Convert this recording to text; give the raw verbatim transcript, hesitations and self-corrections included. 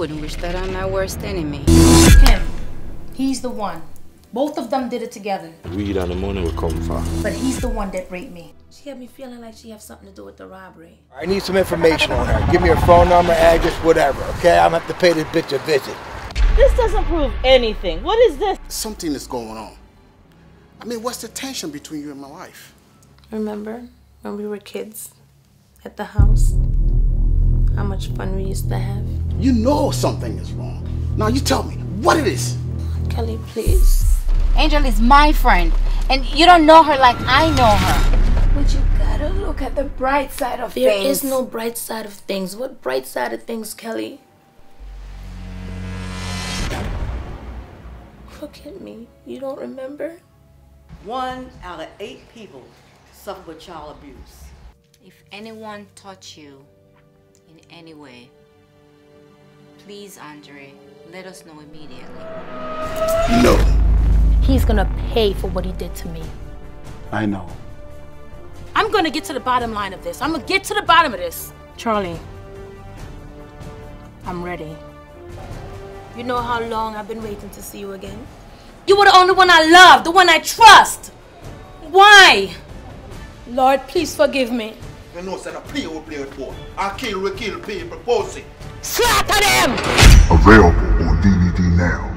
wouldn't wish that on my worst enemy. Him. He's the one. Both of them did it together. Weed and the money will come far. But he's the one that raped me. She had me feeling like she had something to do with the robbery. I need some information on her. Give me her phone number, address, whatever, okay? I'm gonna have to pay this bitch a visit. This doesn't prove anything. What is this? Something is going on. I mean, what's the tension between you and my wife? Remember when we were kids at the house? How much fun we used to have? You know something is wrong. Now you tell me what it is. Kelly, please. Angel is my friend, and you don't know her like I know her. But you gotta look at the bright side of things. There is no bright side of things. What bright side of things, Kelly? Look at me. You don't remember? One out of eight people suffer with child abuse. If anyone touched you in any way, please, Andre, let us know immediately. No. He's gonna pay for what he did to me. I know. I'm gonna get to the bottom line of this. I'm gonna get to the bottom of this. Charlie, I'm ready. You know how long I've been waiting to see you again? You were the only one I love, the one I trust. Why? Lord, please forgive me. You know, said a play will play for. I kill, kill, pay, propose it. Slaughter them! Available on D V D now.